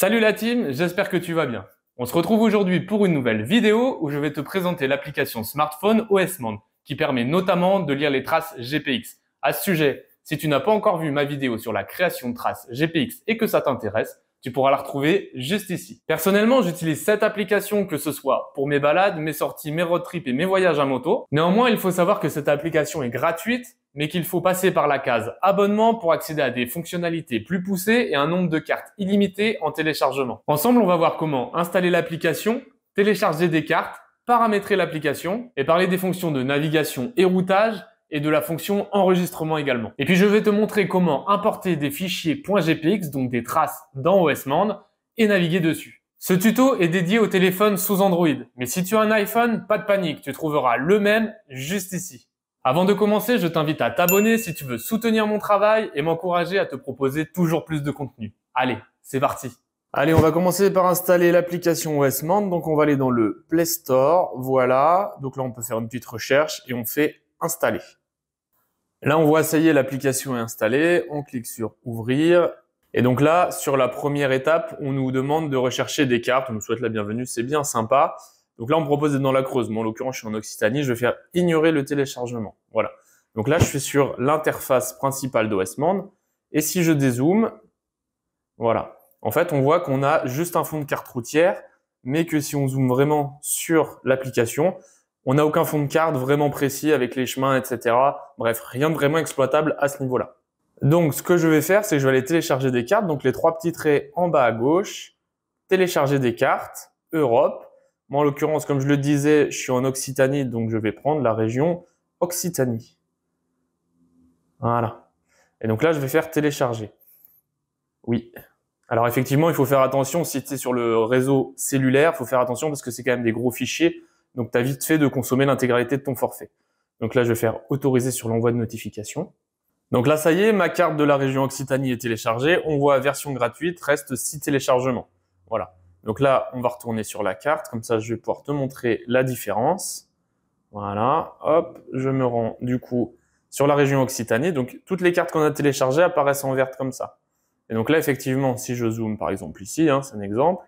Salut la team, j'espère que tu vas bien. On se retrouve aujourd'hui pour une nouvelle vidéo où je vais te présenter l'application smartphone OSMand qui permet notamment de lire les traces GPX. À ce sujet, si tu n'as pas encore vu ma vidéo sur la création de traces GPX et que ça t'intéresse, tu pourras la retrouver juste ici. Personnellement, j'utilise cette application que ce soit pour mes balades, mes sorties, mes road trips et mes voyages à moto. Néanmoins, il faut savoir que cette application est gratuite, mais qu'il faut passer par la case abonnement pour accéder à des fonctionnalités plus poussées et un nombre de cartes illimité en téléchargement. Ensemble, on va voir comment installer l'application, télécharger des cartes, paramétrer l'application et parler des fonctions de navigation et routage, et de la fonction enregistrement également. Et puis je vais te montrer comment importer des fichiers .gpx, donc des traces dans OSMand, et naviguer dessus. Ce tuto est dédié au téléphone sous Android, mais si tu as un iPhone, pas de panique, tu trouveras le même juste ici. Avant de commencer, je t'invite à t'abonner si tu veux soutenir mon travail et m'encourager à te proposer toujours plus de contenu. Allez, c'est parti. Allez, on va commencer par installer l'application OSMand, donc on va aller dans le Play Store, voilà. Donc là, on peut faire une petite recherche et on fait installer. Là, on voit, ça y est, l'application est installée. On clique sur ouvrir. Et donc là, sur la première étape, on nous demande de rechercher des cartes. On nous souhaite la bienvenue. C'est bien sympa. Donc là, on me propose d'être dans la Creuse. Moi, en l'occurrence, je suis en Occitanie. Je vais faire ignorer le téléchargement. Voilà. Donc là, je suis sur l'interface principale d'OSMand. Et si je dézoome, voilà. En fait, on voit qu'on a juste un fond de carte routière, mais que si on zoome vraiment sur l'application, on n'a aucun fond de carte vraiment précis avec les chemins, etc. Bref, rien de vraiment exploitable à ce niveau-là. Donc, ce que je vais faire, c'est que je vais aller télécharger des cartes. Donc, les trois petits traits en bas à gauche, télécharger des cartes, Europe. Moi, en l'occurrence, comme je le disais, je suis en Occitanie, donc je vais prendre la région Occitanie. Voilà. Et donc là, je vais faire télécharger. Oui. Alors, effectivement, il faut faire attention. Si tu es sur le réseau cellulaire, il faut faire attention parce que c'est quand même des gros fichiers. Donc, tu as vite fait de consommer l'intégralité de ton forfait. Donc là, je vais faire autoriser sur l'envoi de notification. Donc là, ça y est, ma carte de la région Occitanie est téléchargée. On voit version gratuite, reste 6 téléchargements. Voilà. Donc là, on va retourner sur la carte. Comme ça, je vais pouvoir te montrer la différence. Voilà. Hop, je me rends du coup sur la région Occitanie. Donc, toutes les cartes qu'on a téléchargées apparaissent en verte comme ça. Et donc là, effectivement, si je zoome par exemple ici, hein, c'est un exemple.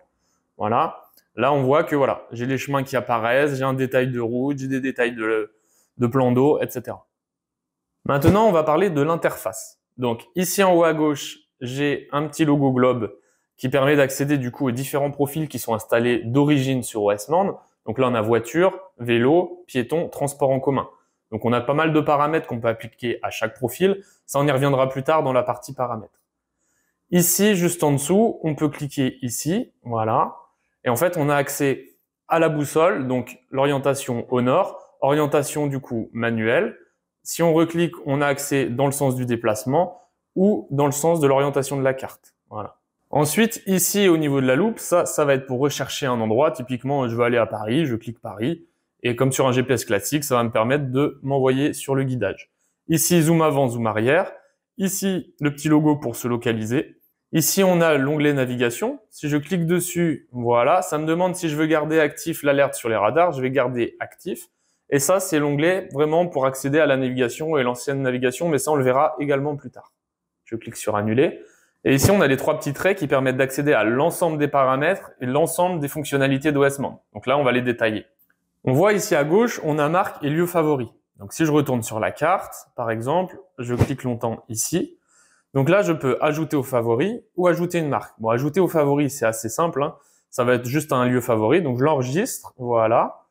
Voilà. Là, on voit que voilà, j'ai les chemins qui apparaissent, j'ai un détail de route, j'ai des détails de plan d'eau, etc. Maintenant, on va parler de l'interface. Donc ici en haut à gauche, j'ai un petit logo globe qui permet d'accéder du coup aux différents profils qui sont installés d'origine sur OSMand. Donc là, on a voiture, vélo, piéton, transport en commun. Donc on a pas mal de paramètres qu'on peut appliquer à chaque profil. Ça, on y reviendra plus tard dans la partie paramètres. Ici, juste en dessous, on peut cliquer ici, voilà. Et en fait, on a accès à la boussole, donc l'orientation au nord, orientation du coup manuelle. Si on reclique, on a accès dans le sens du déplacement ou dans le sens de l'orientation de la carte. Voilà. Ensuite, ici au niveau de la loupe, ça va être pour rechercher un endroit. Typiquement, je veux aller à Paris, je clique Paris. Et comme sur un GPS classique, ça va me permettre de m'envoyer sur le guidage. Ici, zoom avant, zoom arrière. Ici, le petit logo pour se localiser. Ici, on a l'onglet navigation. Si je clique dessus, voilà, ça me demande si je veux garder actif l'alerte sur les radars. Je vais garder actif. Et ça, c'est l'onglet vraiment pour accéder à la navigation et l'ancienne navigation. Mais ça, on le verra également plus tard. Je clique sur annuler. Et ici, on a les trois petits traits qui permettent d'accéder à l'ensemble des paramètres et l'ensemble des fonctionnalités d'OSMand. Donc là, on va les détailler. On voit ici à gauche, on a marque et lieu favori. Donc si je retourne sur la carte, par exemple, je clique longtemps ici. Donc là, je peux ajouter au favori ou ajouter une marque. Bon, ajouter au favori, c'est assez simple, hein. Ça va être juste un lieu favori. Donc, je l'enregistre. Voilà.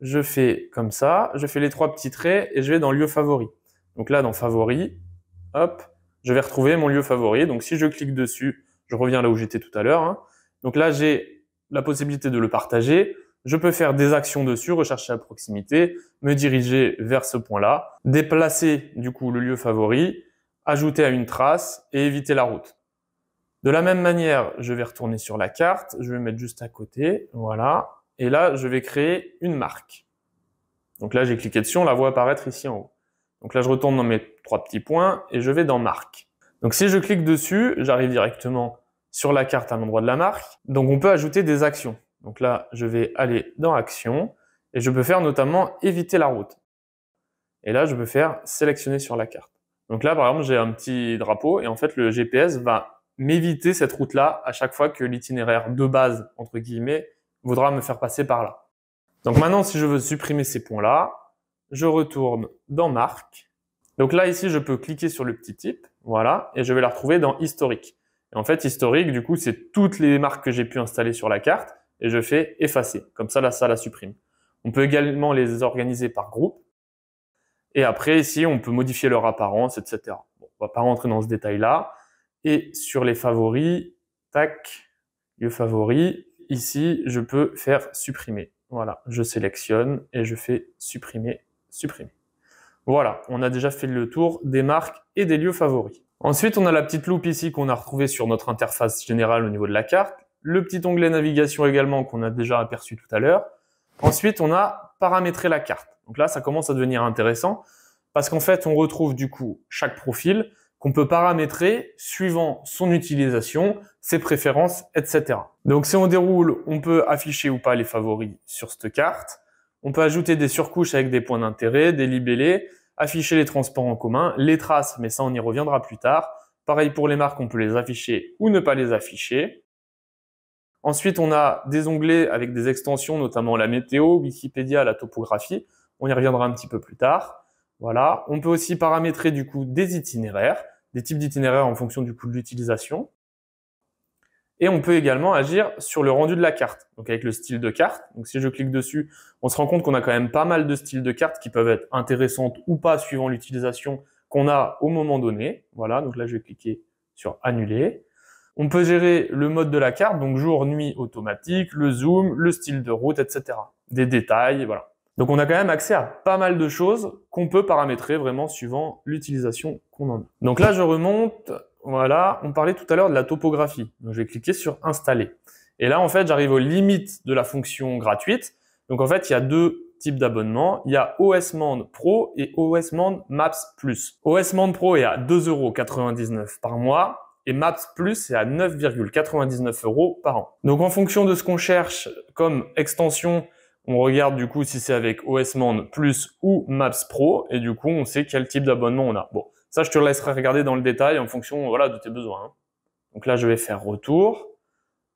Je fais comme ça. Je fais les trois petits traits et je vais dans lieu favori. Donc là, dans favori, hop, je vais retrouver mon lieu favori. Donc, si je clique dessus, je reviens là où j'étais tout à l'heure, hein. Donc là, j'ai la possibilité de le partager. Je peux faire des actions dessus, rechercher à proximité, me diriger vers ce point-là, déplacer, du coup, le lieu favori, ajouter à une trace et éviter la route. De la même manière, je vais retourner sur la carte, je vais mettre juste à côté, voilà, et là, je vais créer une marque. Donc là, j'ai cliqué dessus, on la voit apparaître ici en haut. Donc là, je retourne dans mes trois petits points et je vais dans marque. Donc si je clique dessus, j'arrive directement sur la carte à l'endroit de la marque. Donc on peut ajouter des actions. Donc là, je vais aller dans actions et je peux faire notamment éviter la route. Et là, je peux faire sélectionner sur la carte. Donc là, par exemple, j'ai un petit drapeau et en fait, le GPS va m'éviter cette route-là à chaque fois que l'itinéraire de base, entre guillemets, voudra me faire passer par là. Donc maintenant, si je veux supprimer ces points-là, je retourne dans Marque. Donc là, ici, je peux cliquer sur le petit type, voilà, et je vais la retrouver dans Historique. Et en fait, Historique, du coup, c'est toutes les marques que j'ai pu installer sur la carte, et je fais Effacer. Comme ça, là, ça la supprime. On peut également les organiser par groupe. Et après, ici, on peut modifier leur apparence, etc. Bon, on va pas rentrer dans ce détail-là. Et sur les favoris, tac, lieu favori, ici, je peux faire supprimer. Voilà, je sélectionne et je fais supprimer, supprimer. Voilà, on a déjà fait le tour des marques et des lieux favoris. Ensuite, on a la petite loupe ici qu'on a retrouvée sur notre interface générale au niveau de la carte. Le petit onglet navigation également qu'on a déjà aperçu tout à l'heure. Ensuite, on a paramétré la carte. Donc là, ça commence à devenir intéressant parce qu'en fait, on retrouve du coup chaque profil qu'on peut paramétrer suivant son utilisation, ses préférences, etc. Donc si on déroule, on peut afficher ou pas les favoris sur cette carte. On peut ajouter des surcouches avec des points d'intérêt, des libellés, afficher les transports en commun, les traces, mais ça on y reviendra plus tard. Pareil pour les marques, on peut les afficher ou ne pas les afficher. Ensuite, on a des onglets avec des extensions, notamment la météo, Wikipédia, la topographie. On y reviendra un petit peu plus tard. Voilà. On peut aussi paramétrer du coup des itinéraires, des types d'itinéraires en fonction du coup de l'utilisation. Et on peut également agir sur le rendu de la carte, donc avec le style de carte. Donc si je clique dessus, on se rend compte qu'on a quand même pas mal de styles de cartes qui peuvent être intéressantes ou pas suivant l'utilisation qu'on a au moment donné. Voilà, donc là je vais cliquer sur annuler. On peut gérer le mode de la carte, donc jour, nuit, automatique, le zoom, le style de route, etc. Des détails, voilà. Donc on a quand même accès à pas mal de choses qu'on peut paramétrer vraiment suivant l'utilisation qu'on en a. Donc là je remonte. Voilà, on parlait tout à l'heure de la topographie. Donc, je vais cliquer sur Installer. Et là, en fait, j'arrive aux limites de la fonction gratuite. Donc, en fait, il y a deux types d'abonnements. Il y a OSMand Pro et OSMand Maps Plus. OSMand Pro est à 2,99 € par mois et Maps Plus est à 9,99 € par an. Donc, en fonction de ce qu'on cherche comme extension, on regarde du coup si c'est avec OSMand Plus ou Maps Pro et du coup, on sait quel type d'abonnement on a. Bon. Ça, je te laisserai regarder dans le détail en fonction, voilà, de tes besoins. Donc là, je vais faire retour,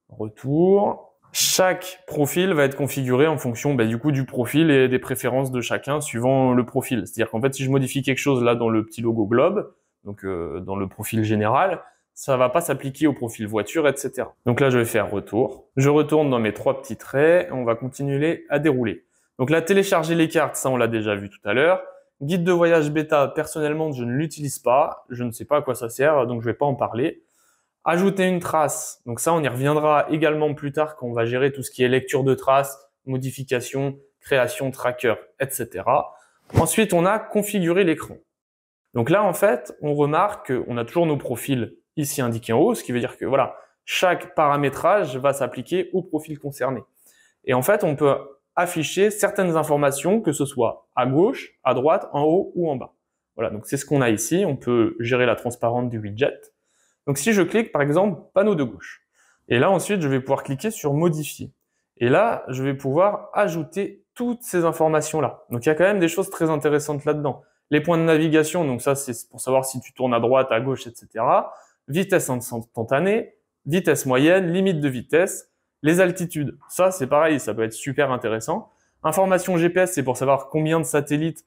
retour. Chaque profil va être configuré en fonction, ben, du coup, du profil et des préférences de chacun suivant le profil. C'est-à-dire qu'en fait, si je modifie quelque chose là dans le petit logo globe, donc dans le profil général, ça va pas s'appliquer au profil voiture, etc. Donc là, je vais faire retour. Je retourne dans mes trois petits traits. On va continuer à dérouler. Donc là, télécharger les cartes, ça, on l'a déjà vu tout à l'heure. Guide de voyage bêta, personnellement, je ne l'utilise pas. Je ne sais pas à quoi ça sert, donc je ne vais pas en parler. Ajouter une trace. Donc ça, on y reviendra également plus tard quand on va gérer tout ce qui est lecture de traces, modification, création, tracker, etc. Ensuite, on a configuré l'écran. Donc là, en fait, on remarque qu'on a toujours nos profils ici indiqués en haut, ce qui veut dire que voilà, chaque paramétrage va s'appliquer au profil concerné. Et en fait, on peut afficher certaines informations, que ce soit à gauche, à droite, en haut ou en bas. Voilà, donc c'est ce qu'on a ici. On peut gérer la transparence du widget. Donc si je clique, par exemple, panneau de gauche. Et là, ensuite, je vais pouvoir cliquer sur modifier. Et là, je vais pouvoir ajouter toutes ces informations-là. Donc il y a quand même des choses très intéressantes là-dedans. Les points de navigation, donc ça, c'est pour savoir si tu tournes à droite, à gauche, etc. Vitesse instantanée, vitesse moyenne, limite de vitesse. Les altitudes, ça c'est pareil, ça peut être super intéressant. Information GPS, c'est pour savoir combien de satellites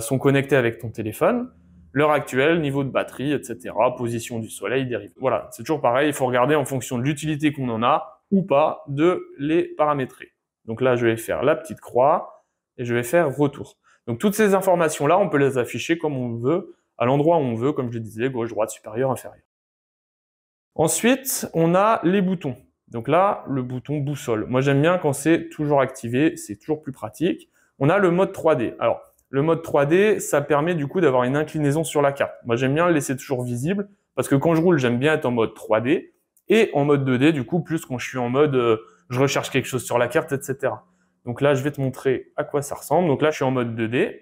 sont connectés avec ton téléphone. L'heure actuelle, niveau de batterie, etc. Position du soleil, dérive. Voilà, c'est toujours pareil, il faut regarder en fonction de l'utilité qu'on en a ou pas de les paramétrer. Donc là, je vais faire la petite croix et je vais faire retour. Donc toutes ces informations-là, on peut les afficher comme on veut, à l'endroit où on veut, comme je disais, gauche, droite, supérieur, inférieur. Ensuite, on a les boutons. Donc là, le bouton boussole. Moi, j'aime bien quand c'est toujours activé, c'est toujours plus pratique. On a le mode 3D. Alors, le mode 3D, ça permet du coup d'avoir une inclinaison sur la carte. Moi, j'aime bien le laisser toujours visible parce que quand je roule, j'aime bien être en mode 3D et en mode 2D, du coup, plus quand je suis en mode je recherche quelque chose sur la carte, etc. Donc là, je vais te montrer à quoi ça ressemble. Donc là, je suis en mode 2D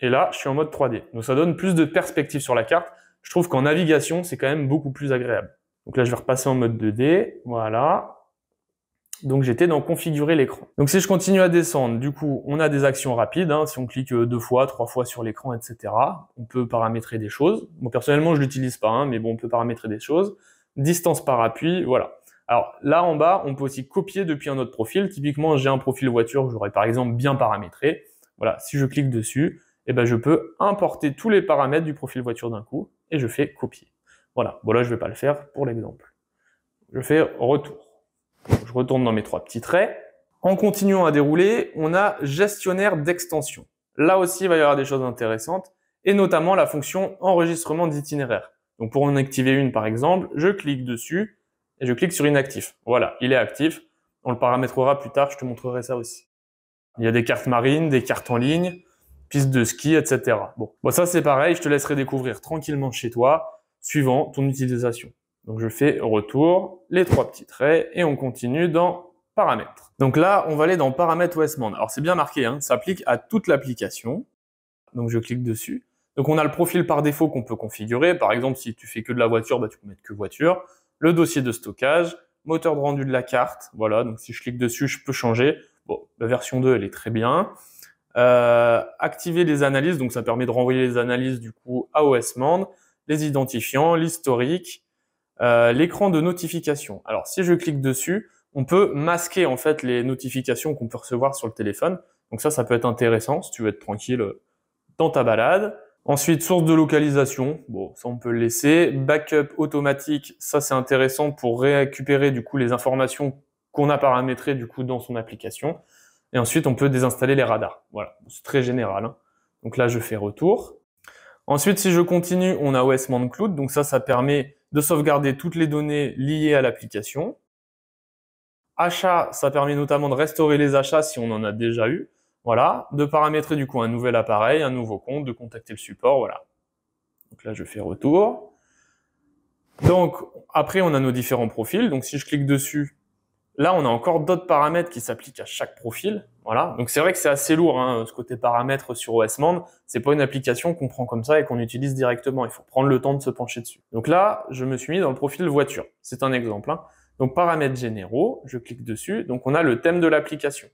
et là, je suis en mode 3D. Donc ça donne plus de perspective sur la carte. Je trouve qu'en navigation, c'est quand même beaucoup plus agréable. Donc là, je vais repasser en mode 2D, voilà. Donc j'étais dans configurer l'écran. Donc si je continue à descendre, du coup, on a des actions rapides. Hein, si on clique 2 fois, 3 fois sur l'écran, etc., on peut paramétrer des choses. Bon, personnellement, je l'utilise pas, hein, mais bon, on peut paramétrer des choses. distance par appui, voilà. Alors là en bas, on peut aussi copier depuis un autre profil. Typiquement, j'ai un profil voiture que j'aurais par exemple bien paramétré. Voilà, si je clique dessus, eh ben, je peux importer tous les paramètres du profil voiture d'un coup et je fais copier. Voilà, bon là je ne vais pas le faire pour l'exemple. Je fais retour. Je retourne dans mes trois petits traits. En continuant à dérouler, on a gestionnaire d'extension. Là aussi, il va y avoir des choses intéressantes et notamment la fonction enregistrement d'itinéraire. Donc pour en activer une par exemple, je clique dessus et je clique sur inactif. Voilà, il est actif. On le paramétrera plus tard, je te montrerai ça aussi. Il y a des cartes marines, des cartes en ligne, pistes de ski, etc. Bon ça c'est pareil, je te laisserai découvrir tranquillement chez toi, suivant ton utilisation. Donc je fais retour, les trois petits traits et on continue dans paramètres. Donc là, on va aller dans paramètres OSMand. Alors c'est bien marqué, hein, ça s'applique à toute l'application. Donc je clique dessus. Donc on a le profil par défaut qu'on peut configurer. Par exemple, si tu fais que de la voiture, bah, tu peux mettre que voiture. Le dossier de stockage, moteur de rendu de la carte. Voilà, donc si je clique dessus, je peux changer. Bon, la version 2, elle est très bien. Activer les analyses, donc ça permet de renvoyer les analyses du coup à OSMand. Les identifiants, l'historique, l'écran de notification. Alors si je clique dessus, on peut masquer en fait les notifications qu'on peut recevoir sur le téléphone. Donc ça peut être intéressant si tu veux être tranquille dans ta balade. Ensuite, source de localisation, bon, ça on peut le laisser. Backup automatique, ça c'est intéressant pour récupérer du coup les informations qu'on a paramétrées du coup dans son application. Et ensuite, on peut désinstaller les radars. Voilà, c'est très général, hein. Donc là, je fais retour. Ensuite, si je continue, on a OSMand Cloud. Donc ça permet de sauvegarder toutes les données liées à l'application. Achats, ça permet notamment de restaurer les achats si on en a déjà eu. Voilà, de paramétrer du coup un nouvel appareil, un nouveau compte, de contacter le support, voilà. Donc là, je fais retour. Donc, après, on a nos différents profils. Donc, si je clique dessus, là, on a encore d'autres paramètres qui s'appliquent à chaque profil. Voilà, donc c'est vrai que c'est assez lourd, hein, ce côté paramètres sur OSMand. C'est pas une application qu'on prend comme ça et qu'on utilise directement. Il faut prendre le temps de se pencher dessus. Donc là, je me suis mis dans le profil voiture. C'est un exemple, hein. Donc, paramètres généraux, je clique dessus. Donc, on a le thème de l'application.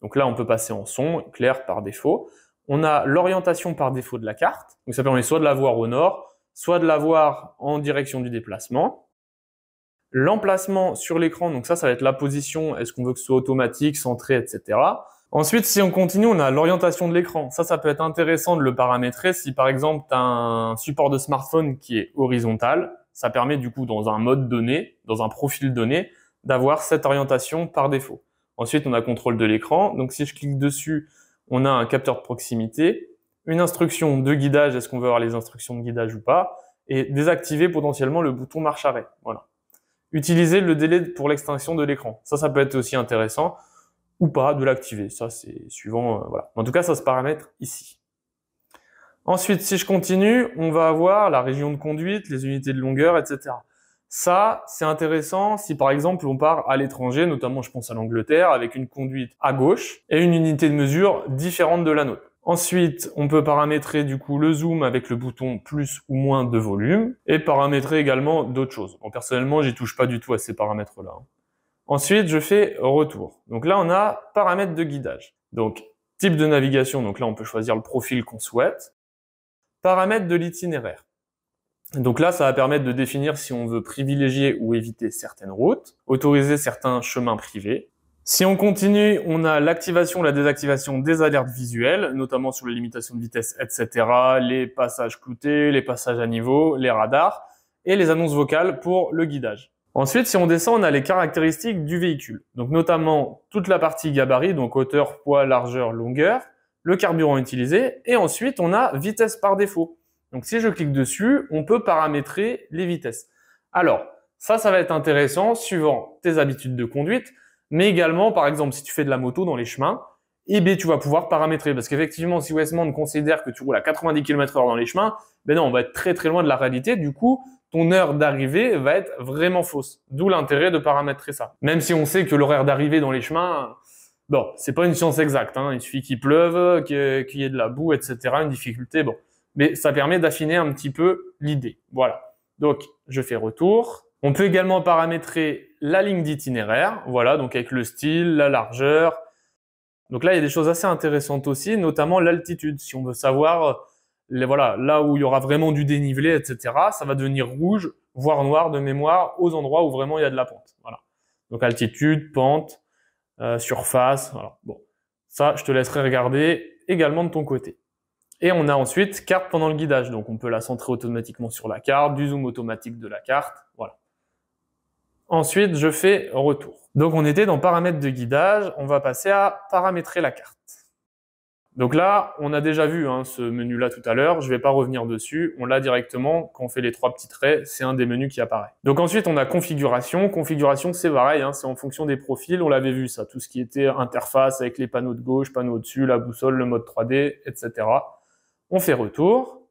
Donc là, on peut passer en son, clair par défaut. On a l'orientation par défaut de la carte. Donc ça permet soit de la voir au nord, soit de la voir en direction du déplacement. L'emplacement sur l'écran, donc ça va être la position, est-ce qu'on veut que ce soit automatique, centré, etc. Ensuite, si on continue, on a l'orientation de l'écran. Ça peut être intéressant de le paramétrer si par exemple, tu as un support de smartphone qui est horizontal. Ça permet du coup, dans un mode donné, dans un profil donné, d'avoir cette orientation par défaut. Ensuite, on a contrôle de l'écran. Donc, si je clique dessus, on a un capteur de proximité, une instruction de guidage, est-ce qu'on veut avoir les instructions de guidage ou pas, et désactiver potentiellement le bouton marche-arrêt. Voilà. Utiliser le délai pour l'extinction de l'écran. Ça peut être aussi intéressant, ou pas, de l'activer. Ça, c'est suivant, voilà. En tout cas, ça se paramètre ici. Ensuite, si je continue, on va avoir la région de conduite, les unités de longueur, etc. Ça, c'est intéressant si par exemple on part à l'étranger, notamment je pense à l'Angleterre, avec une conduite à gauche et une unité de mesure différente de la nôtre. Ensuite, on peut paramétrer du coup le zoom avec le bouton plus ou moins de volume et paramétrer également d'autres choses. Bon, personnellement, j'y touche pas du tout à ces paramètres-là. Ensuite, je fais retour. Donc là, on a paramètres de guidage. Donc, type de navigation, donc là, on peut choisir le profil qu'on souhaite. Paramètres de l'itinéraire. Donc là, ça va permettre de définir si on veut privilégier ou éviter certaines routes, autoriser certains chemins privés. Si on continue, on a l'activation, la désactivation des alertes visuelles, notamment sur les limitations de vitesse, etc., les passages cloutés, les passages à niveau, les radars et les annonces vocales pour le guidage. Ensuite, si on descend, on a les caractéristiques du véhicule, donc notamment toute la partie gabarit, donc hauteur, poids, largeur, longueur, le carburant utilisé et ensuite, on a vitesse par défaut. Donc, si je clique dessus, on peut paramétrer les vitesses. Alors, ça va être intéressant suivant tes habitudes de conduite, mais également, par exemple, si tu fais de la moto dans les chemins, eh bien, tu vas pouvoir paramétrer. Parce qu'effectivement, si OSMand considère que tu roules à 90 km/h dans les chemins, ben non, on va être très très loin de la réalité. Du coup, ton heure d'arrivée va être vraiment fausse. D'où l'intérêt de paramétrer ça. Même si on sait que l'horaire d'arrivée dans les chemins, bon, c'est pas une science exacte, hein. Il suffit qu'il pleuve, qu'il y ait de la boue, etc., une difficulté, bon. Mais ça permet d'affiner un petit peu l'idée. Voilà. Donc, je fais retour. On peut également paramétrer la ligne d'itinéraire. Voilà, donc avec le style, la largeur. Donc là, il y a des choses assez intéressantes aussi, notamment l'altitude. Si on veut savoir, voilà, là où il y aura vraiment du dénivelé, etc., ça va devenir rouge, voire noir de mémoire, aux endroits où vraiment il y a de la pente. Voilà. Donc altitude, pente, surface, voilà. Bon, ça je te laisserai regarder également de ton côté. Et on a ensuite carte pendant le guidage, donc on peut la centrer automatiquement sur la carte, du zoom automatique de la carte, voilà. Ensuite, je fais retour. Donc on était dans paramètres de guidage, on va passer à paramétrer la carte. Donc là, on a déjà vu hein, ce menu-là tout à l'heure, je ne vais pas revenir dessus, on l'a directement, quand on fait les trois petits traits, c'est un des menus qui apparaît. Donc ensuite, on a configuration. Configuration, c'est pareil, hein, c'est en fonction des profils, on l'avait vu ça, tout ce qui était interface avec les panneaux de gauche, panneaux au-dessus, la boussole, le mode 3D, etc. On fait retour.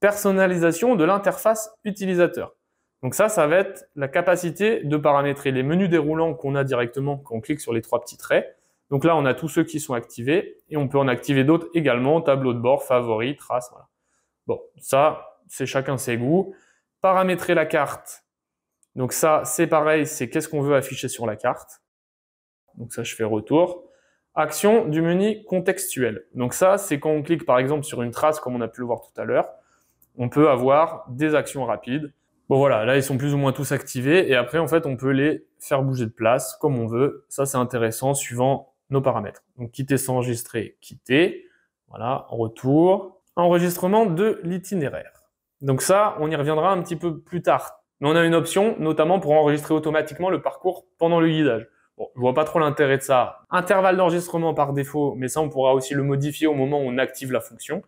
Personnalisation de l'interface utilisateur. Donc ça, ça va être la capacité de paramétrer les menus déroulants qu'on a directement quand on clique sur les trois petits traits. Donc là, on a tous ceux qui sont activés et on peut en activer d'autres également, tableau de bord, favoris, traces, voilà. Bon, ça, c'est chacun ses goûts. Paramétrer la carte. Donc ça, c'est pareil, c'est qu'est-ce qu'on veut afficher sur la carte. Donc ça, je fais retour. Action du menu contextuel. Donc ça, c'est quand on clique par exemple sur une trace, comme on a pu le voir tout à l'heure, on peut avoir des actions rapides. Bon voilà, là ils sont plus ou moins tous activés et après en fait on peut les faire bouger de place comme on veut. Ça c'est intéressant suivant nos paramètres. Donc quitter sans enregistrer, quitter. Voilà, retour. Enregistrement de l'itinéraire. Donc ça, on y reviendra un petit peu plus tard. Mais on a une option notamment pour enregistrer automatiquement le parcours pendant le guidage. Bon, je vois pas trop l'intérêt de ça. Intervalle d'enregistrement par défaut, mais ça on pourra aussi le modifier au moment où on active la fonction.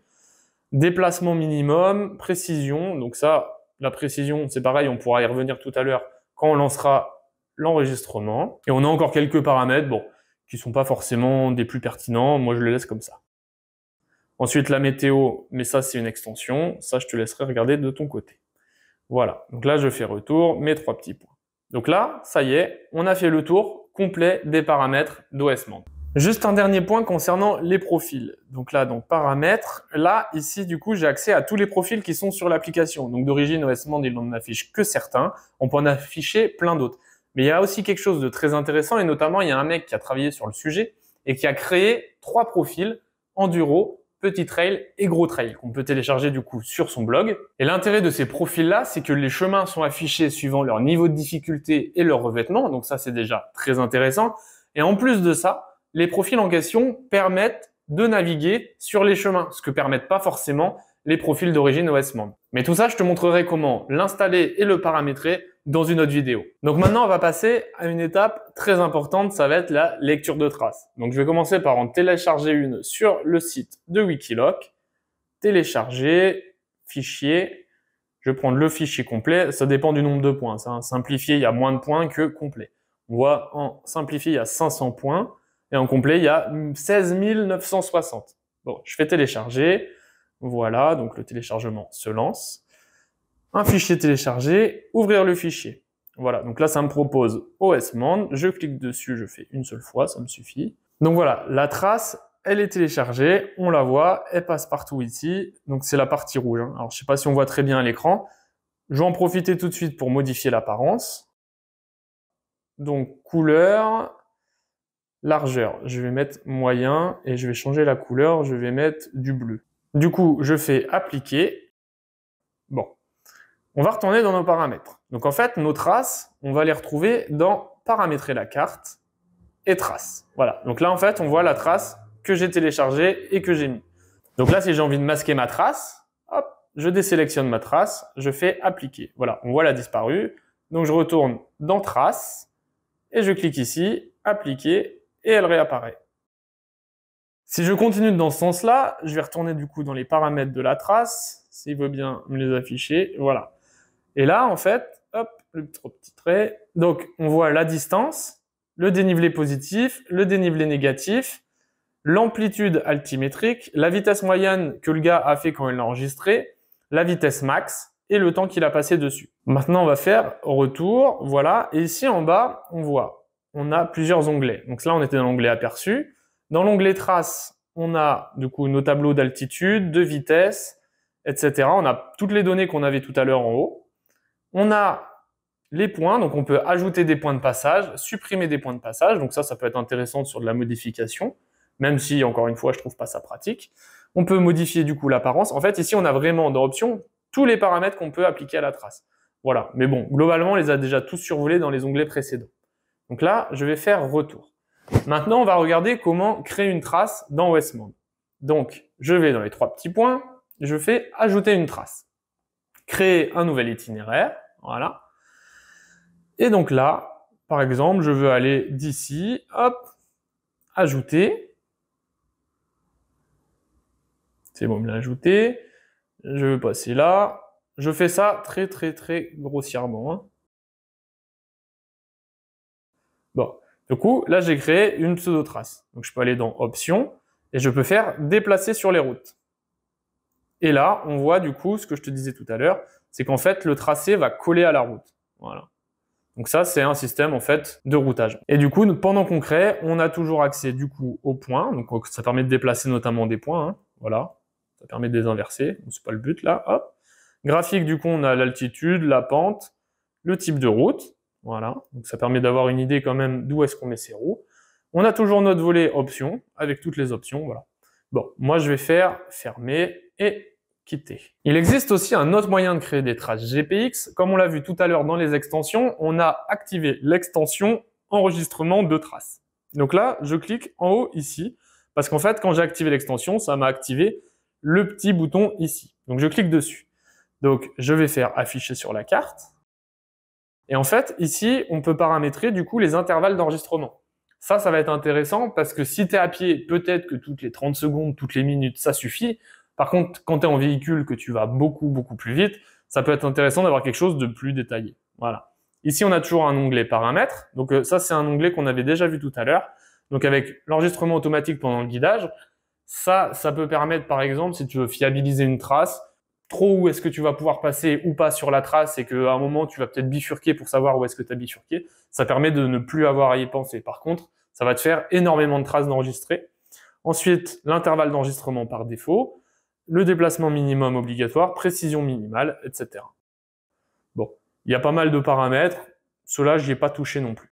Déplacement minimum, précision, donc ça... La précision, c'est pareil, on pourra y revenir tout à l'heure quand on lancera l'enregistrement. Et on a encore quelques paramètres, bon, qui sont pas forcément des plus pertinents. Moi, je les laisse comme ça. Ensuite, la météo, mais ça, c'est une extension. Ça, je te laisserai regarder de ton côté. Voilà. Donc là, je fais retour, mes trois petits points. Donc là, ça y est, on a fait le tour complet des paramètres d'OSMand. Juste un dernier point concernant les profils. Donc là, dans paramètres, là, ici, du coup, j'ai accès à tous les profils qui sont sur l'application. Donc d'origine, OSMand, il n'en affiche que certains. On peut en afficher plein d'autres. Mais il y a aussi quelque chose de très intéressant et notamment, il y a un mec qui a travaillé sur le sujet et qui a créé trois profils, Enduro, Petit Trail et Gros Trail, qu'on peut télécharger du coup sur son blog. Et l'intérêt de ces profils-là, c'est que les chemins sont affichés suivant leur niveau de difficulté et leur revêtement. Donc ça, c'est déjà très intéressant. Et en plus de ça, les profils en question permettent de naviguer sur les chemins, ce que permettent pas forcément les profils d'origine OSMand. Mais tout ça, je te montrerai comment l'installer et le paramétrer dans une autre vidéo. Donc maintenant, on va passer à une étape très importante, ça va être la lecture de traces. Donc je vais commencer par en télécharger une sur le site de Wikiloc. Télécharger, fichier, je vais prendre le fichier complet, ça dépend du nombre de points. Ça, hein. Simplifié, il y a moins de points que complet. On voit en simplifié, il y a 500 points. Et en complet, il y a 16 960. Bon, je fais télécharger. Voilà, donc le téléchargement se lance. Un fichier téléchargé, ouvrir le fichier. Voilà, donc là, ça me propose OSMand. Je clique dessus, je fais une seule fois, ça me suffit. Donc voilà, la trace, elle est téléchargée. On la voit, elle passe partout ici. Donc c'est la partie rouge. Hein. Alors, je ne sais pas si on voit très bien à l'écran. Je vais en profiter tout de suite pour modifier l'apparence. Donc, couleur... Largeur, je vais mettre moyen et je vais changer la couleur, je vais mettre du bleu. Du coup, je fais appliquer. Bon, on va retourner dans nos paramètres. Donc en fait, nos traces, on va les retrouver dans paramétrer la carte et traces. Voilà, donc là en fait, on voit la trace que j'ai téléchargée et que j'ai mis. Donc là, si j'ai envie de masquer ma trace, hop, je désélectionne ma trace, je fais appliquer. Voilà, on voit la disparue. Donc je retourne dans traces et je clique ici, appliquer. Et elle réapparaît. Si je continue dans ce sens-là, je vais retourner du coup dans les paramètres de la trace, s'il veut bien me les afficher, voilà. Et là, en fait, hop, le petit trait, donc on voit la distance, le dénivelé positif, le dénivelé négatif, l'amplitude altimétrique, la vitesse moyenne que le gars a fait quand il l'a enregistré, la vitesse max et le temps qu'il a passé dessus. Maintenant, on va faire retour, voilà, et ici en bas, on voit on a plusieurs onglets. Donc là, on était dans l'onglet aperçu. Dans l'onglet traces, on a du coup nos tableaux d'altitude, de vitesse, etc. On a toutes les données qu'on avait tout à l'heure en haut. On a les points, donc on peut ajouter des points de passage, supprimer des points de passage. Donc ça, ça peut être intéressant sur de la modification, même si, encore une fois, je trouve pas ça pratique. On peut modifier du coup l'apparence. En fait, ici, on a vraiment dans option tous les paramètres qu'on peut appliquer à la trace. Voilà, mais bon, globalement, on les a déjà tous survolés dans les onglets précédents. Donc là, je vais faire retour. Maintenant, on va regarder comment créer une trace dans OSMand. Donc, je vais dans les trois petits points, je fais ajouter une trace, créer un nouvel itinéraire, voilà. Et donc là, par exemple, je veux aller d'ici, hop, ajouter. C'est bon, bien ajouté. Je veux passer là. Je fais ça très très grossièrement. Hein. Bon, du coup, là j'ai créé une pseudo-trace. Donc je peux aller dans Options et je peux faire déplacer sur les routes. Et là, on voit du coup ce que je te disais tout à l'heure, c'est qu'en fait le tracé va coller à la route. Voilà. Donc ça, c'est un système en fait de routage. Et du coup, pendant qu'on crée, on a toujours accès du coup aux points. Donc ça permet de déplacer notamment des points. Hein. Voilà, ça permet de les inverser. C'est pas le but là. Hop. Graphique, du coup, on a l'altitude, la pente, le type de route. Voilà, donc ça permet d'avoir une idée quand même d'où est-ce qu'on met ses roues. On a toujours notre volet options, avec toutes les options, voilà. Bon, moi je vais faire fermer et quitter. Il existe aussi un autre moyen de créer des traces GPX. Comme on l'a vu tout à l'heure dans les extensions, on a activé l'extension enregistrement de traces. Donc là, je clique en haut ici, parce qu'en fait, quand j'ai activé l'extension, ça m'a activé le petit bouton ici. Donc je clique dessus. Donc, je vais faire afficher sur la carte. Et en fait, ici, on peut paramétrer du coup les intervalles d'enregistrement. Ça, ça va être intéressant parce que si tu es à pied, peut-être que toutes les 30 secondes, toutes les minutes, ça suffit. Par contre, quand tu es en véhicule, que tu vas beaucoup plus vite, ça peut être intéressant d'avoir quelque chose de plus détaillé. Voilà. Ici, on a toujours un onglet paramètres. Donc, ça, c'est un onglet qu'on avait déjà vu tout à l'heure. Donc, avec l'enregistrement automatique pendant le guidage, ça peut permettre, par exemple, si tu veux fiabiliser une trace, trop où est-ce que tu vas pouvoir passer ou pas sur la trace et qu'à un moment, tu vas peut-être bifurquer pour savoir où est-ce que tu as bifurqué. Ça permet de ne plus avoir à y penser. Par contre, ça va te faire énormément de traces d'enregistrer. Ensuite, l'intervalle d'enregistrement par défaut, le déplacement minimum obligatoire, précision minimale, etc. Bon, il y a pas mal de paramètres. Ceux-là, je n'y ai pas touché non plus.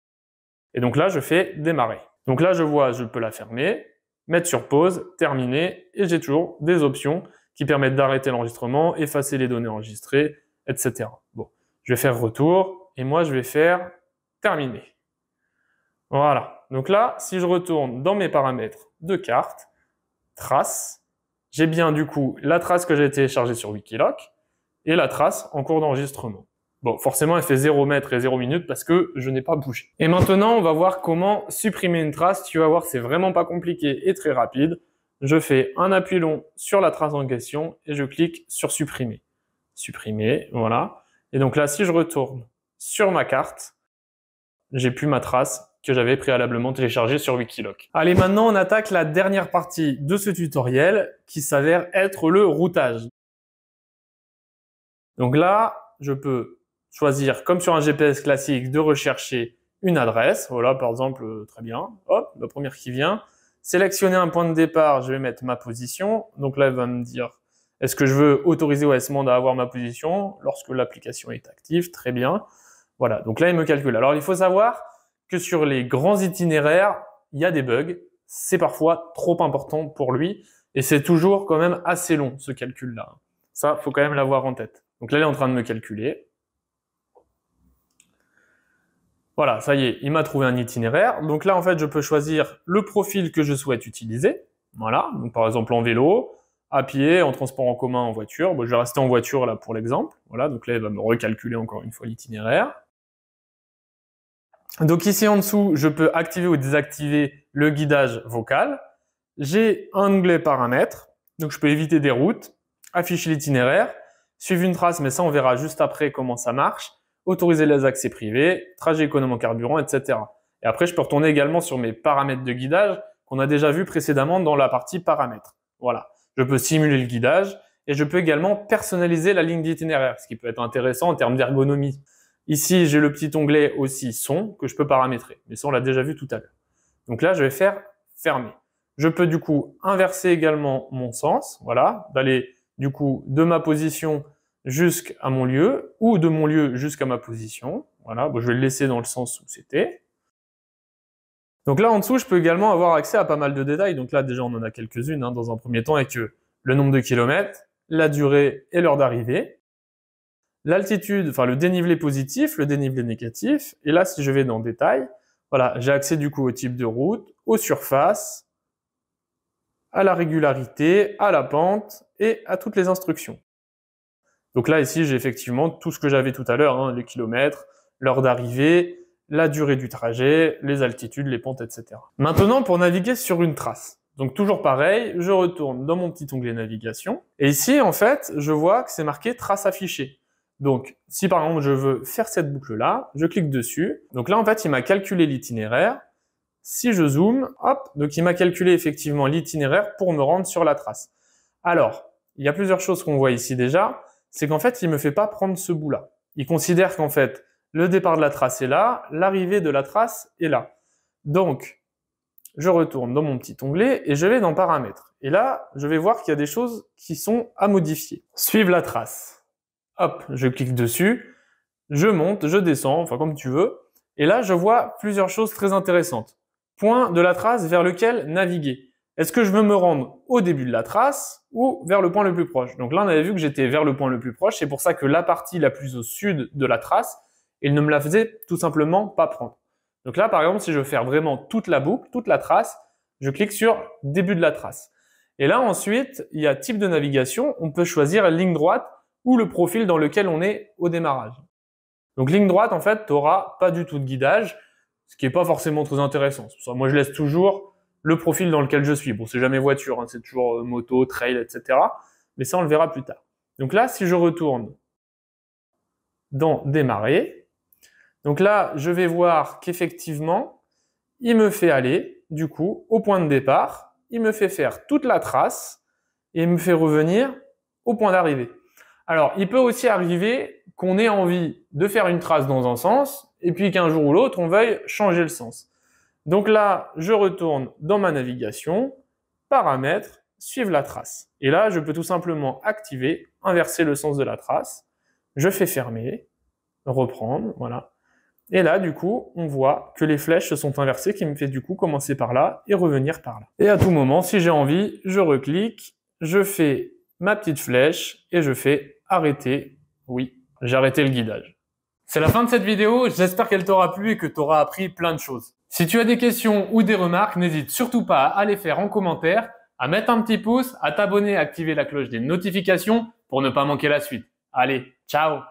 Et donc là, je fais démarrer. Donc là, je vois, je peux la fermer, mettre sur pause, terminer et j'ai toujours des options qui permettent d'arrêter l'enregistrement, effacer les données enregistrées, etc. Bon, je vais faire retour, et moi je vais faire terminer. Voilà, donc là, si je retourne dans mes paramètres de carte, trace, j'ai bien du coup la trace que j'ai téléchargée sur Wikiloc, et la trace en cours d'enregistrement. Bon, forcément, elle fait 0 mètres et 0 minutes parce que je n'ai pas bougé. Et maintenant, on va voir comment supprimer une trace. Tu vas voir, c'est vraiment pas compliqué et très rapide. Je fais un appui long sur la trace en question et je clique sur supprimer. Supprimer, voilà. Et donc là, si je retourne sur ma carte, j'ai plus ma trace que j'avais préalablement téléchargée sur Wikiloc. Allez, maintenant, on attaque la dernière partie de ce tutoriel qui s'avère être le routage. Donc là, je peux choisir, comme sur un GPS classique, de rechercher une adresse. Voilà, par exemple, très bien. Hop, la première qui vient. Sélectionner un point de départ, je vais mettre ma position. Donc là, elle va me dire, est-ce que je veux autoriser OSMand à avoir ma position lorsque l'application est active? Très bien. Voilà, donc là, il me calcule. Alors, il faut savoir que sur les grands itinéraires, il y a des bugs. C'est parfois trop important pour lui et c'est toujours quand même assez long, ce calcul-là. Ça, il faut quand même l'avoir en tête. Donc là, il est en train de me calculer. Voilà, ça y est, il m'a trouvé un itinéraire. Donc là, en fait, je peux choisir le profil que je souhaite utiliser. Voilà, donc par exemple en vélo, à pied, en transport en commun, en voiture. Bon, je vais rester en voiture là pour l'exemple. Voilà, donc là, il va me recalculer encore une fois l'itinéraire. Donc ici en dessous, je peux activer ou désactiver le guidage vocal. J'ai un onglet paramètres, donc je peux éviter des routes, afficher l'itinéraire, suivre une trace, mais ça, on verra juste après comment ça marche. Autoriser les accès privés, trajet économe en carburant, etc. Et après, je peux retourner également sur mes paramètres de guidage qu'on a déjà vu précédemment dans la partie paramètres. Voilà, je peux simuler le guidage et je peux également personnaliser la ligne d'itinéraire, ce qui peut être intéressant en termes d'ergonomie. Ici, j'ai le petit onglet aussi son que je peux paramétrer, mais ça, on l'a déjà vu tout à l'heure. Donc là, je vais faire fermer. Je peux du coup inverser également mon sens, voilà, d'aller du coup de ma position jusqu'à mon lieu, ou de mon lieu jusqu'à ma position. Voilà, bon, je vais le laisser dans le sens où c'était. Donc là, en dessous, je peux également avoir accès à pas mal de détails. Donc là, déjà, on en a quelques-unes hein, dans un premier temps, avec le nombre de kilomètres, la durée et l'heure d'arrivée. l'altitude, enfin le dénivelé positif, le dénivelé négatif. Et là, si je vais dans détail, voilà, j'ai accès du coup au type de route, aux surfaces, à la régularité, à la pente et à toutes les instructions. Donc là, ici, j'ai effectivement tout ce que j'avais tout à l'heure, hein, les kilomètres, l'heure d'arrivée, la durée du trajet, les altitudes, les pentes, etc. Maintenant, pour naviguer sur une trace. Donc toujours pareil, je retourne dans mon petit onglet navigation. Et ici, en fait, je vois que c'est marqué trace affichée. Donc, si par exemple, je veux faire cette boucle-là, je clique dessus. Donc là, en fait, il m'a calculé l'itinéraire. Si je zoome, hop, donc il m'a calculé effectivement l'itinéraire pour me rendre sur la trace. Alors, il y a plusieurs choses qu'on voit ici déjà. C'est qu'en fait, il ne me fait pas prendre ce bout-là. Il considère qu'en fait, le départ de la trace est là, l'arrivée de la trace est là. Donc, je retourne dans mon petit onglet et je vais dans paramètres. Et là, je vais voir qu'il y a des choses qui sont à modifier. Suivre la trace. Hop, je clique dessus, je monte, je descends, enfin comme tu veux. Et là, je vois plusieurs choses très intéressantes. Point de la trace vers lequel naviguer. Est-ce que je veux me rendre au début de la trace ou vers le point le plus proche? Donc là, on avait vu que j'étais vers le point le plus proche. C'est pour ça que la partie la plus au sud de la trace, il ne me la faisait tout simplement pas prendre. Donc là, par exemple, si je veux faire vraiment toute la boucle, toute la trace, je clique sur début de la trace. Et là, ensuite, il y a type de navigation. On peut choisir ligne droite ou le profil dans lequel on est au démarrage. Donc ligne droite, en fait, tu n'auras pas du tout de guidage, ce qui n'est pas forcément très intéressant. Moi, je laisse toujours le profil dans lequel je suis. Bon, c'est jamais voiture, hein, c'est toujours moto, trail, etc. Mais ça, on le verra plus tard. Donc là, si je retourne dans démarrer, donc là, je vais voir qu'effectivement, il me fait aller, du coup, au point de départ, il me fait faire toute la trace et il me fait revenir au point d'arrivée. Alors, il peut aussi arriver qu'on ait envie de faire une trace dans un sens et puis qu'un jour ou l'autre, on veuille changer le sens. Donc là, je retourne dans ma navigation, paramètres, suivre la trace. Et là, je peux tout simplement activer, inverser le sens de la trace. Je fais fermer, reprendre, voilà. Et là, du coup, on voit que les flèches se sont inversées, qui me fait du coup commencer par là et revenir par là. Et à tout moment, si j'ai envie, je reclique, je fais ma petite flèche et je fais arrêter. Oui, j'ai arrêté le guidage. C'est la fin de cette vidéo, j'espère qu'elle t'aura plu et que tu auras appris plein de choses. Si tu as des questions ou des remarques, n'hésite surtout pas à les faire en commentaire, à mettre un petit pouce, à t'abonner, à activer la cloche des notifications pour ne pas manquer la suite. Allez, ciao!